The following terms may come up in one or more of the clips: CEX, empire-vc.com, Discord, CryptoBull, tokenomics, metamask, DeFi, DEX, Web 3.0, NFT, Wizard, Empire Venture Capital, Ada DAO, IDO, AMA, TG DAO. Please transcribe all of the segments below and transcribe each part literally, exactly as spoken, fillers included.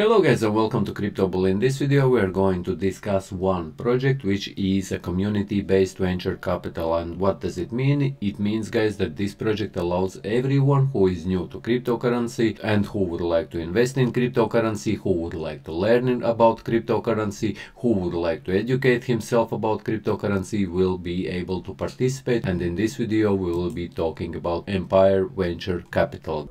Hello guys and welcome to CryptoBull. In this video we are going to discuss one project which is a community-based venture capital. And what does it mean? It means guys that this project allows everyone who is new to cryptocurrency and who would like to invest in cryptocurrency, who would like to learn about cryptocurrency, who would like to educate himself about cryptocurrency will be able to participate. And in this video we will be talking about Empire Venture Capital.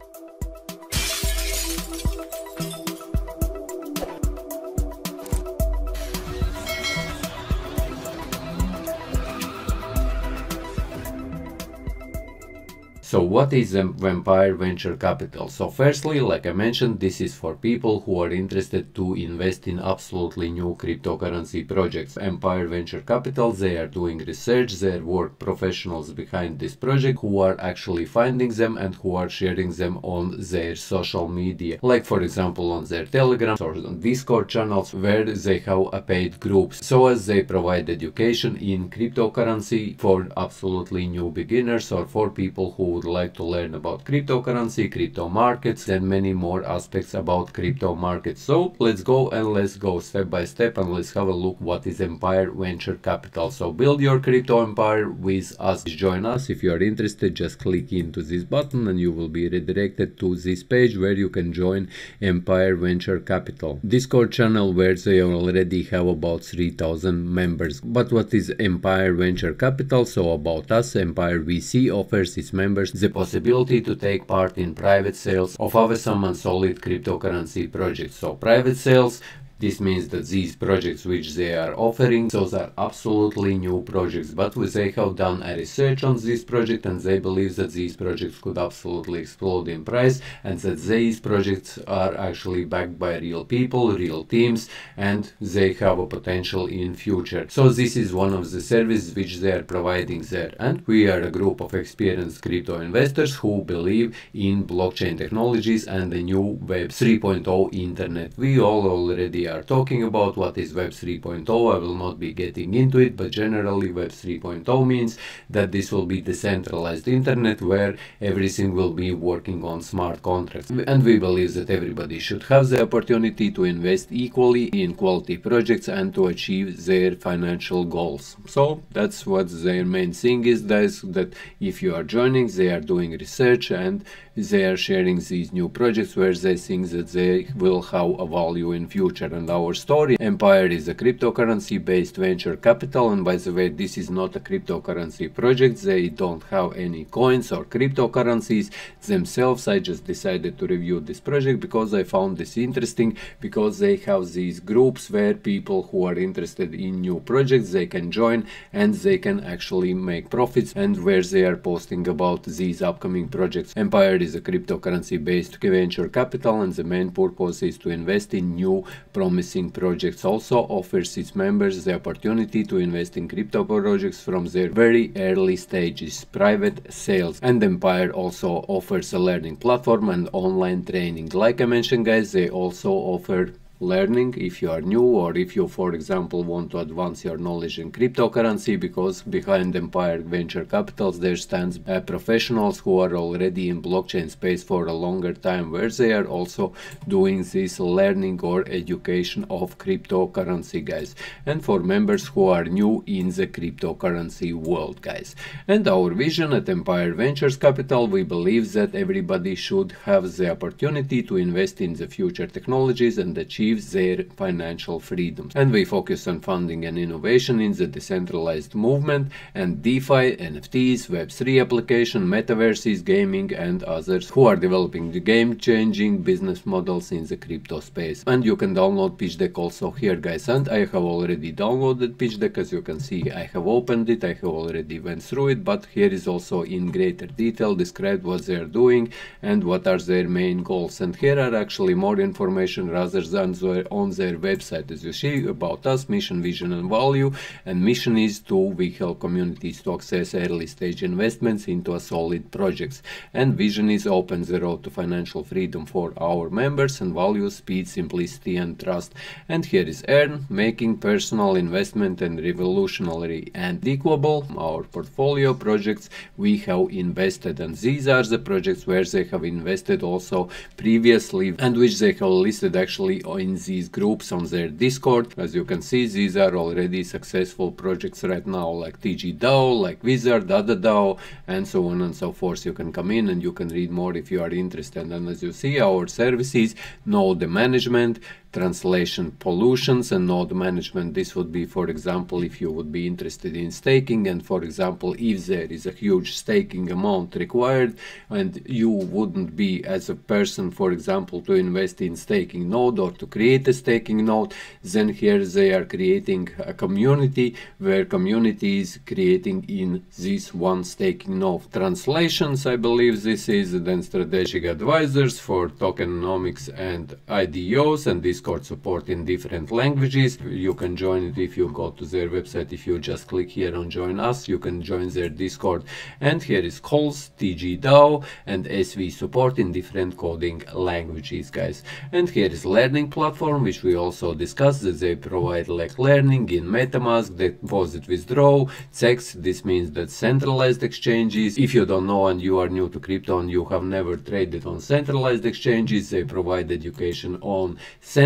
So what is Empire Venture Capital? So firstly, like I mentioned, this is for people who are interested to invest in absolutely new cryptocurrency projects. Empire Venture Capital, they are doing research, there work professionals behind this project who are actually finding them and who are sharing them on their social media. Like for example on their Telegram or on Discord channels where they have a paid group. So as they provide education in cryptocurrency for absolutely new beginners or for people who would like to learn about cryptocurrency, crypto markets and many more aspects about crypto markets. So let's go and let's go step by step and let's have a look what is Empire Venture Capital. So build your crypto empire with us. Join us. If you are interested, just click into this button and you will be redirected to this page where you can join Empire Venture Capital Discord channel where they already have about three thousand members. But what is Empire Venture Capital? So about us, Empire V C offers its members the possibility to take part in private sales of awesome and solid cryptocurrency projects. So private sales, this means that these projects which they are offering, those are absolutely new projects, but they have done a research on this project and they believe that these projects could absolutely explode in price and that these projects are actually backed by real people, real teams, and they have a potential in future. So this is one of the services which they are providing there. And we are a group of experienced crypto investors who believe in blockchain technologies and the new Web three point oh internet. We all already are talking about what is Web three point oh. I will not be getting into it, but generally Web three point oh means that this will be decentralized internet where everything will be working on smart contracts, and we believe that everybody should have the opportunity to invest equally in quality projects and to achieve their financial goals. So that's what their main thing is, guys, that if you are joining, they are doing research and they are sharing these new projects where they think that they will have a value in future. And our story, Empire is a cryptocurrency based venture capital, and by the way this is not a cryptocurrency project, they don't have any coins or cryptocurrencies themselves. I just decided to review this project because I found this interesting, because they have these groups where people who are interested in new projects, they can join and they can actually make profits, and where they are posting about these upcoming projects. Empire is a cryptocurrency based venture capital and the main purpose is to invest in new promising projects. Also offers its members the opportunity to invest in crypto projects from their very early stages, private sales. And Empire also offers a learning platform and online training. Like I mentioned guys, they also offer learning if you are new or if you for example want to advance your knowledge in cryptocurrency, because behind Empire Venture Capitals there stands uh, professionals who are already in blockchain space for a longer time, where they are also doing this learning or education of cryptocurrency guys, and for members who are new in the cryptocurrency world guys. And our vision at Empire Ventures Capital, we believe that everybody should have the opportunity to invest in the future technologies and achieve their financial freedom. And we focus on funding and innovation in the decentralized movement and DeFi, N F Ts, Web three application, metaverses, gaming and others who are developing the game-changing business models in the crypto space. And you can download pitch deck also here guys, and I have already downloaded pitch deck. As you can see, I have opened it, I have already went through it, but here is also in greater detail described what they are doing and what are their main goals. And here are actually more information rather than their, on their website, as you see, about us, mission, vision and value. And mission is to we help communities to access early stage investments into a solid projects. And vision is open the road to financial freedom for our members, and value, speed, simplicity and trust. And here is Earn, making personal investment and revolutionary and equable our portfolio projects we have invested, and these are the projects where they have invested also previously and which they have listed actually in these groups on their Discord. As you can see, these are already successful projects right now, like T G DAO, like Wizard, Ada DAO and so on and so forth. You can come in and you can read more if you are interested. And as you see, our services, node management, translation, pollutions and node management. This would be, for example, if you would be interested in staking, and for example if there is a huge staking amount required and you wouldn't be as a person, for example, to invest in staking node or to create a staking node, then here they are creating a community where community is creating in this one staking node. Translations, I believe this is then strategic advisors for tokenomics and I D Os, and this support in different languages. You can join it if you go to their website. If you just click here on join us, you can join their Discord. And here is calls, T G DAO and S V support in different coding languages, guys. And here is learning platform, which we also discussed, that they provide like learning in metamask, deposit withdraw, C E X. This means that centralized exchanges, if you don't know and you are new to crypto and you have never traded on centralized exchanges, they provide education on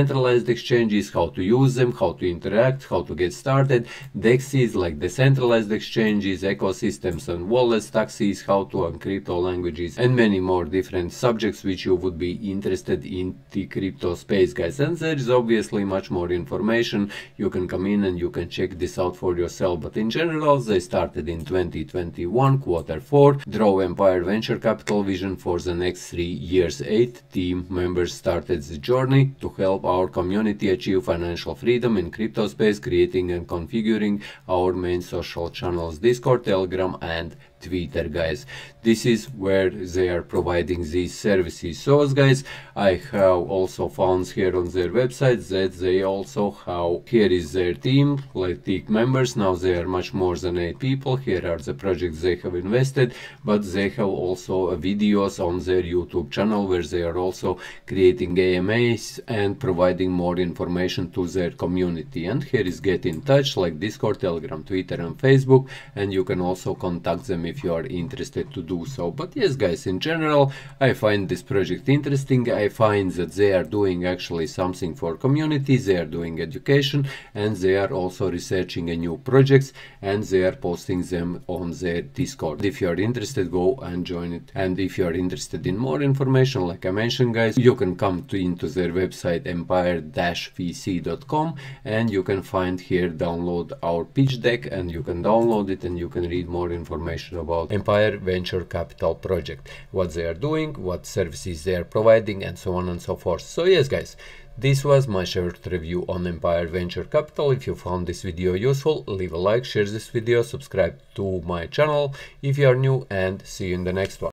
centralized exchanges, how to use them, how to interact, how to get started. D E X is like decentralized exchanges, ecosystems and wallets, taxis, how to and crypto languages, and many more different subjects which you would be interested in the crypto space, guys. And there is obviously much more information. You can come in and you can check this out for yourself, but in general they started in twenty twenty-one, quarter four, drove Empire Venture Capital vision for the next three years. Eight team members started the journey to help our community achieve financial freedom in crypto space, creating and configuring our main social channels, Discord, Telegram and Twitter, guys. This is where they are providing these services. So guys, I have also found here on their website that they also have, here is their team, like team members. Now they are much more than eight people. Here are the projects they have invested, but they have also videos on their YouTube channel where they are also creating A M As and providing more information to their community. And here is get in touch, like Discord, Telegram, Twitter and Facebook, and you can also contact them if you are interested to do so. But yes, guys, in general I find this project interesting. I find that they are doing actually something for communities, they are doing education, and they are also researching a new projects and they are posting them on their Discord. If you are interested, go and join it. And if you are interested in more information, like I mentioned, guys, you can come to into their website empire dash v c dot com and you can find here, download our pitch deck, and you can download it and you can read more information about Empire Venture Capital project, what they are doing, what services they are providing and so on and so forth. So yes, guys, this was my short review on Empire Venture Capital. If you found this video useful, leave a like, share this video, subscribe to my channel if you are new, and see you in the next one.